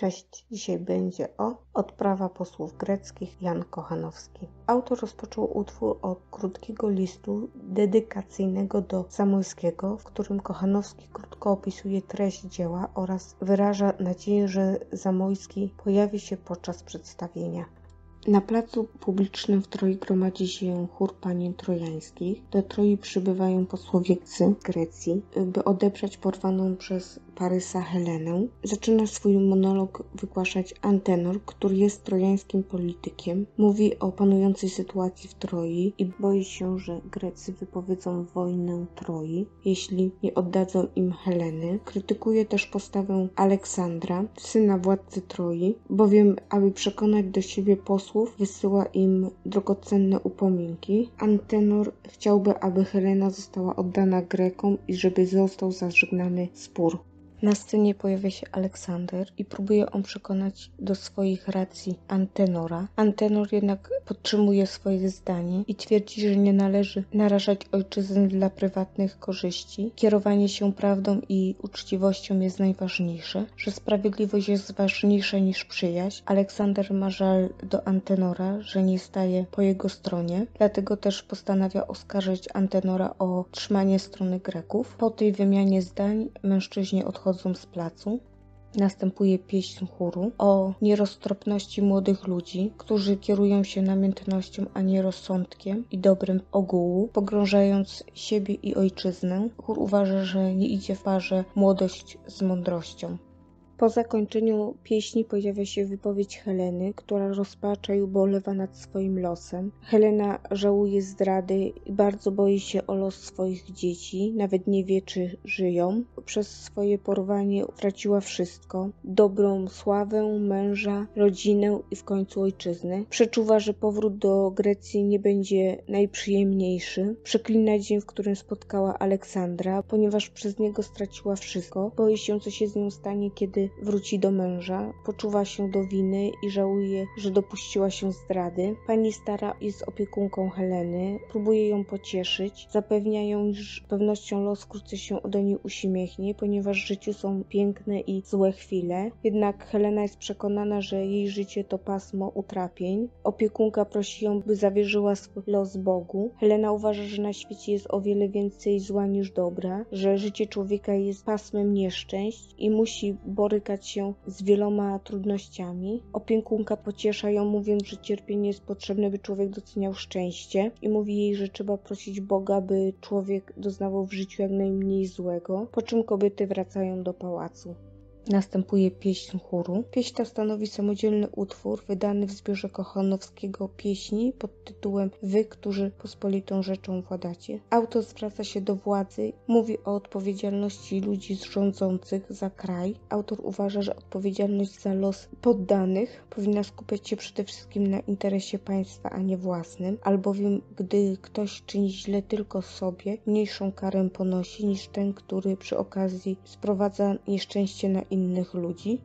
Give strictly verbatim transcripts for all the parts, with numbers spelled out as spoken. Cześć, dzisiaj będzie o Odprawa posłów greckich, Jan Kochanowski. Autor rozpoczął utwór od krótkiego listu dedykacyjnego do Zamojskiego, w którym Kochanowski krótko opisuje treść dzieła oraz wyraża nadzieję, że Zamojski pojawi się podczas przedstawienia. Na placu publicznym w Troi gromadzi się chór panien trojańskich. Do Troi przybywają posłowie z Grecji, by odebrać porwaną przez Parysa Helenę. Zaczyna swój monolog wygłaszać Antenor, który jest trojańskim politykiem. Mówi o panującej sytuacji w Troi i boi się, że Grecy wypowiedzą wojnę Troi, jeśli nie oddadzą im Heleny. Krytykuje też postawę Aleksandra, syna władcy Troi, bowiem aby przekonać do siebie posłów, wysyła im drogocenne upominki. Antenor chciałby, aby Helena została oddana Grekom i żeby został zażegnany spór. Na scenie pojawia się Aleksander i próbuje on przekonać do swoich racji Antenora. Antenor jednak podtrzymuje swoje zdanie i twierdzi, że nie należy narażać ojczyzny dla prywatnych korzyści. Kierowanie się prawdą i uczciwością jest najważniejsze, że sprawiedliwość jest ważniejsza niż przyjaźń. Aleksander ma żal do Antenora, że nie staje po jego stronie, dlatego też postanawia oskarżyć Antenora o trzymanie strony Greków. Po tej wymianie zdań mężczyźni odchodzą z placu. Następuje pieśń chóru o nieroztropności młodych ludzi, którzy kierują się namiętnością, a nie rozsądkiem i dobrem ogółu, pogrążając siebie i ojczyznę. Chór uważa, że nie idzie w parze młodość z mądrością. Po zakończeniu pieśni pojawia się wypowiedź Heleny, która rozpacza i ubolewa nad swoim losem. Helena żałuje zdrady i bardzo boi się o los swoich dzieci, nawet nie wie, czy żyją. Przez swoje porwanie traciła wszystko, dobrą sławę, męża, rodzinę i w końcu ojczyznę. Przeczuwa, że powrót do Grecji nie będzie najprzyjemniejszy. Przeklina dzień, w którym spotkała Aleksandra, ponieważ przez niego straciła wszystko. Boi się, co się z nią stanie, kiedy wróci do męża, poczuwa się do winy i żałuje, że dopuściła się zdrady. Pani stara jest opiekunką Heleny, próbuje ją pocieszyć, zapewnia ją, że z pewnością los wkrótce się do niej uśmiechnie, ponieważ w życiu są piękne i złe chwile. Jednak Helena jest przekonana, że jej życie to pasmo utrapień. Opiekunka prosi ją, by zawierzyła swój los Bogu. Helena uważa, że na świecie jest o wiele więcej zła niż dobra, że życie człowieka jest pasmem nieszczęść i musi bo borykać się z wieloma trudnościami. Opiekunka pociesza ją, mówiąc, że cierpienie jest potrzebne, by człowiek doceniał szczęście, i mówi jej, że trzeba prosić Boga, by człowiek doznawał w życiu jak najmniej złego, po czym kobiety wracają do pałacu. Następuje pieśń chóru. Pieśń ta stanowi samodzielny utwór wydany w zbiorze Kochanowskiego pieśni pod tytułem Wy, którzy pospolitą rzeczą władacie. Autor zwraca się do władzy, mówi o odpowiedzialności ludzi rządzących za kraj. Autor uważa, że odpowiedzialność za los poddanych powinna skupiać się przede wszystkim na interesie państwa, a nie własnym, albowiem gdy ktoś czyni źle tylko sobie, mniejszą karę ponosi niż ten, który przy okazji sprowadza nieszczęście na innych ludzi.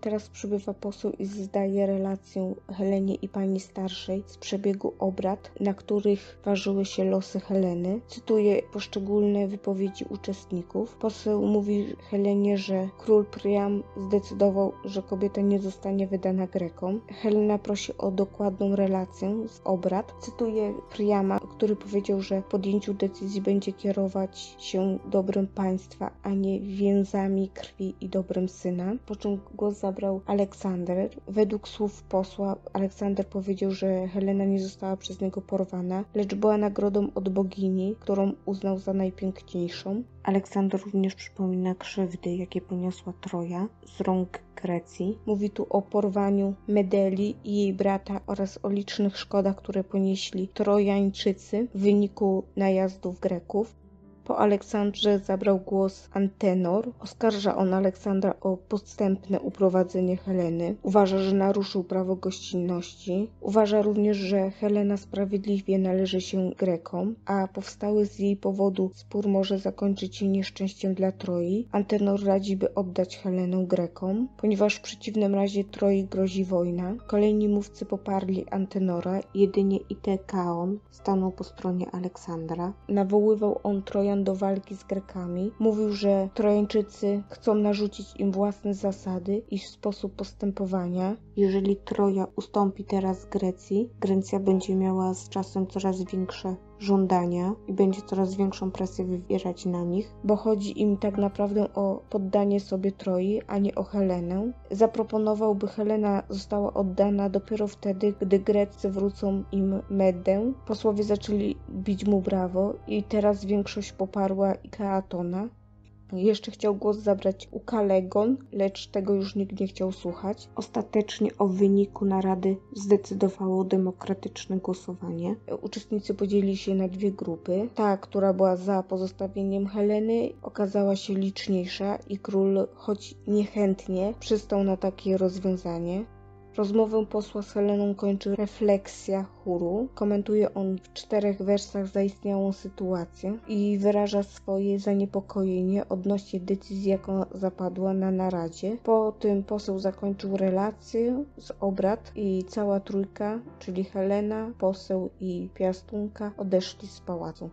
Teraz przybywa poseł i zdaje relację Helenie i pani starszej z przebiegu obrad, na których ważyły się losy Heleny. Cytuje poszczególne wypowiedzi uczestników. Poseł mówi Helenie, że król Priam zdecydował, że kobieta nie zostanie wydana Grekom. Helena prosi o dokładną relację z obrad. Cytuje Priama, który powiedział, że w podjęciu decyzji będzie kierować się dobrem państwa, a nie więzami krwi i dobrem syna. Po czym głos zabrał Aleksander. Według słów posła Aleksander powiedział, że Helena nie została przez niego porwana, lecz była nagrodą od bogini, którą uznał za najpiękniejszą. Aleksander również przypomina krzywdy, jakie poniosła Troja z rąk Grecji. Mówi tu o porwaniu Medeli i jej brata oraz o licznych szkodach, które ponieśli Trojańczycy w wyniku najazdów Greków. Po Aleksandrze zabrał głos Antenor. Oskarża on Aleksandra o podstępne uprowadzenie Heleny. Uważa, że naruszył prawo gościnności. Uważa również, że Helena sprawiedliwie należy się Grekom, a powstały z jej powodu spór może zakończyć się nieszczęściem dla Troi. Antenor radzi, by oddać Helenę Grekom, ponieważ w przeciwnym razie Troi grozi wojna. Kolejni mówcy poparli Antenora, jedynie Itekaon stanął po stronie Aleksandra. Nawoływał on Trojan Agamemnon do walki z Grekami. Mówił, że Trojańczycy chcą narzucić im własne zasady i sposób postępowania. Jeżeli Troja ustąpi teraz Grecji, Grecja będzie miała z czasem coraz większe żądania i będzie coraz większą presję wywierać na nich, bo chodzi im tak naprawdę o poddanie sobie Troi, a nie o Helenę. Zaproponował, by Helena została oddana dopiero wtedy, gdy Grecy wrócą im Medę. Posłowie zaczęli bić mu brawo i teraz większość poparła Ikeatona. Jeszcze chciał głos zabrać Ukalegon, lecz tego już nikt nie chciał słuchać. Ostatecznie o wyniku narady zdecydowało demokratyczne głosowanie. Uczestnicy podzielili się na dwie grupy. Ta, która była za pozostawieniem Heleny, okazała się liczniejsza i król, choć niechętnie, przystał na takie rozwiązanie. Rozmowę posła z Heleną kończy refleksja chóru. Komentuje on w czterech wersach zaistniałą sytuację i wyraża swoje zaniepokojenie odnośnie decyzji, jaką zapadła na naradzie. Po tym poseł zakończył relację z obrad i cała trójka, czyli Helena, poseł i piastunka, odeszli z pałacu.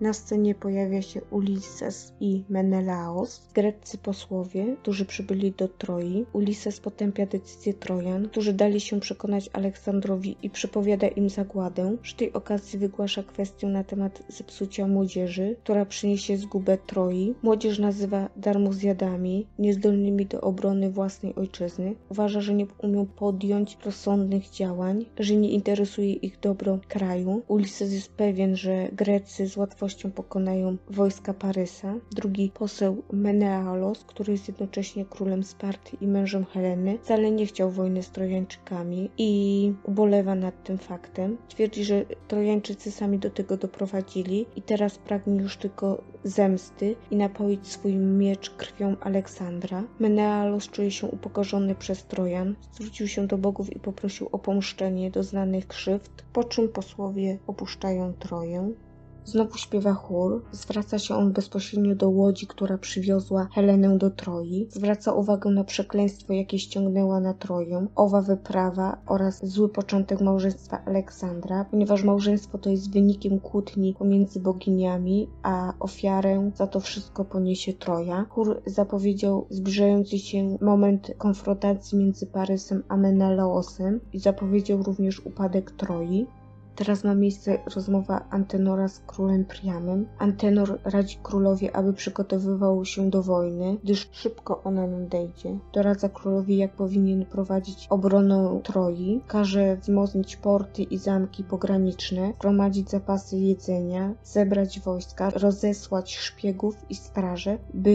Na scenie pojawia się Ulises i Menelaos, greccy posłowie, którzy przybyli do Troi. Ulises potępia decyzję Trojan, którzy dali się przekonać Aleksandrowi i przepowiada im zagładę. Przy tej okazji wygłasza kwestię na temat zepsucia młodzieży, która przyniesie zgubę Troi. Młodzież nazywa darmozjadami, niezdolnymi do obrony własnej ojczyzny. Uważa, że nie umią podjąć rozsądnych działań, że nie interesuje ich dobro kraju. Ulises jest pewien, że Grecy z łatwością pokonają wojska Parysa. Drugi poseł, Menelaos, który jest jednocześnie królem Sparty i mężem Heleny, wcale nie chciał wojny z Trojańczykami i ubolewa nad tym faktem. Twierdzi, że Trojańczycy sami do tego doprowadzili i teraz pragnie już tylko zemsty i napoić swój miecz krwią Aleksandra. Menelaos czuje się upokorzony przez Trojan, zwrócił się do bogów i poprosił o pomszczenie doznanych krzywd, po czym posłowie opuszczają Troję. Znowu śpiewa chór, zwraca się on bezpośrednio do łodzi, która przywiozła Helenę do Troi. Zwraca uwagę na przekleństwo, jakie ściągnęła na Troję, owa wyprawa oraz zły początek małżeństwa Aleksandra, ponieważ małżeństwo to jest wynikiem kłótni pomiędzy boginiami, a ofiarę za to wszystko poniesie Troja. Chór zapowiedział zbliżający się moment konfrontacji między Parysem a Menelaosem i zapowiedział również upadek Troi. Teraz ma miejsce rozmowa Antenora z królem Priamem. Antenor radzi królowi, aby przygotowywał się do wojny, gdyż szybko ona nadejdzie. Doradza królowi, jak powinien prowadzić obronę Troi. Każe wzmocnić porty i zamki pograniczne, gromadzić zapasy jedzenia, zebrać wojska, rozesłać szpiegów i straże, by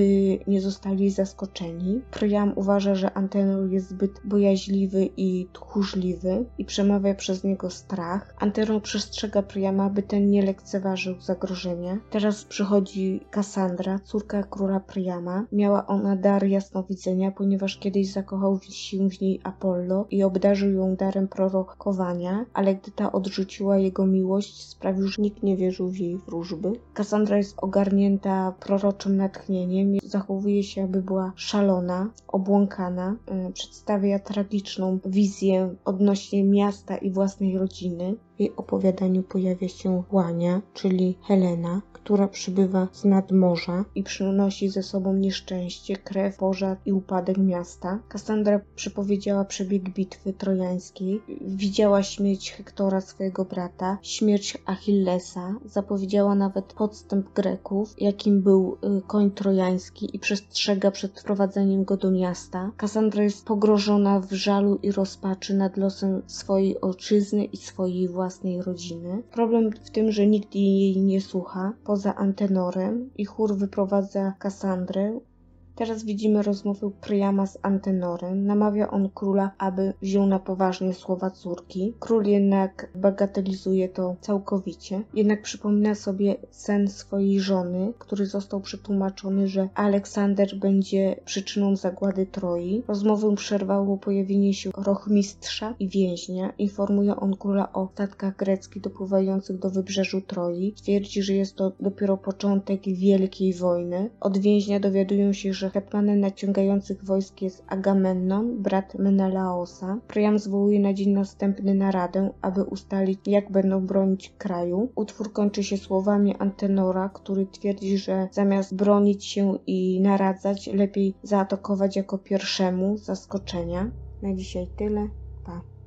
nie zostali zaskoczeni. Priam uważa, że Antenor jest zbyt bojaźliwy i tchórzliwy i przemawia przez niego strach. Antenor przestrzega Priama, by ten nie lekceważył zagrożenia. Teraz przychodzi Cassandra, córka króla Priama. Miała ona dar jasnowidzenia, ponieważ kiedyś zakochał się w niej Apollo i obdarzył ją darem prorokowania, ale gdy ta odrzuciła jego miłość, sprawił, że nikt nie wierzył w jej wróżby. Cassandra jest ogarnięta proroczym natchnieniem, zachowuje się, jakby była szalona, obłąkana. Przedstawia tragiczną wizję odnośnie miasta i własnej rodziny. W jej opowiadaniu pojawia się Łania, czyli Helena, która przybywa z nadmorza i przynosi ze sobą nieszczęście, krew, pożar i upadek miasta. Kassandra przepowiedziała przebieg bitwy trojańskiej, widziała śmierć Hektora, swojego brata, śmierć Achillesa, zapowiedziała nawet podstęp Greków, jakim był koń trojański, i przestrzega przed wprowadzeniem go do miasta. Kassandra jest pogrożona w żalu i rozpaczy nad losem swojej ojczyzny i swojej własnej rodziny. Problem w tym, że nikt jej nie słucha, poza Antenorem, i chór wyprowadza Kassandrę. Teraz widzimy rozmowę Priama z Antenorem. Namawia on króla, aby wziął na poważnie słowa córki. Król jednak bagatelizuje to całkowicie. Jednak przypomina sobie sen swojej żony, który został przetłumaczony, że Aleksander będzie przyczyną zagłady Troi. Rozmowę przerwało pojawienie się rochmistrza i więźnia. Informuje on króla o statkach greckich dopływających do wybrzeżu Troi. Twierdzi, że jest to dopiero początek wielkiej wojny. Od więźnia dowiadują się, że hetmanem naciągających wojsk jest Agamemnon, brat Menelaosa. Priam zwołuje na dzień następny naradę, aby ustalić, jak będą bronić kraju. Utwór kończy się słowami Antenora, który twierdzi, że zamiast bronić się i naradzać, lepiej zaatakować jako pierwszemu zaskoczenia. Na dzisiaj tyle. Pa.